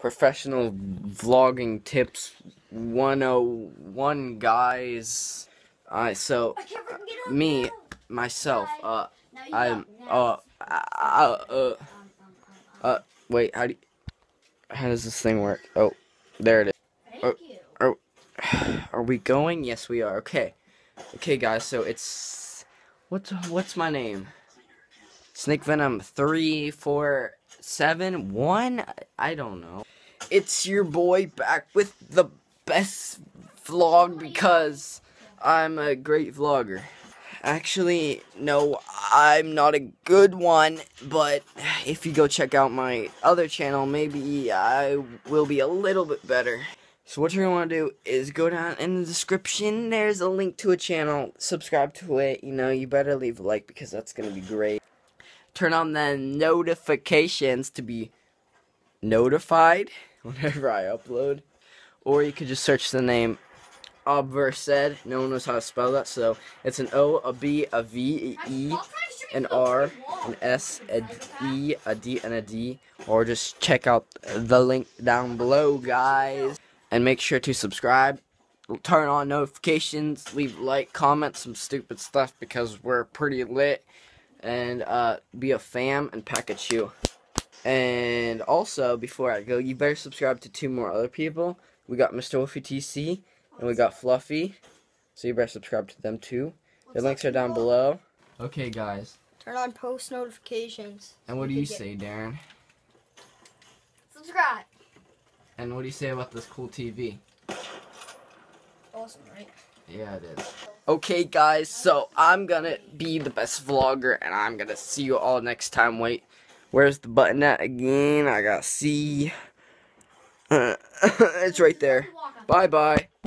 professional vlogging tips 101, guys. So me myself, I'm wait, how does this thing work? Oh, there it is. Are we going? Yes, we are. Okay. Okay, guys, so it's what's my name? Snake Venom 3471. I don't know. It's your boy back with the best vlog because I'm a great vlogger. Actually, no, I'm not a good one, but if you go check out my other channel, maybe I will be a little bit better. So what you're going to want to do is go down in the description, there's a link to a channel, subscribe to it, you know, you better leave a like because that's going to be great. Turn on the notifications to be notified whenever I upload. Or you could just search the name Obversedd, no one knows how to spell that, so it's an O, a B, a V, a E, an R, an S, an E, a D, and a D. Or just check out the link down below, guys. And make sure to subscribe, turn on notifications, leave a like, comment some stupid stuff because we're pretty lit, and be a fam and pack a chew. And also, before I go, you better subscribe to 2 more other people. We got MrWolfy TC, and we got Fluffy, so you better subscribe to them too. Their links are down below. Okay, guys. Turn on post notifications. And what do you say, Darren? Subscribe. And what do you say about this cool TV? Awesome, right? Yeah, it is. Okay, guys, so I'm gonna be the best vlogger, and I'm gonna see you all next time. Wait, where's the button at again? I gotta see. It's right there. Bye-bye.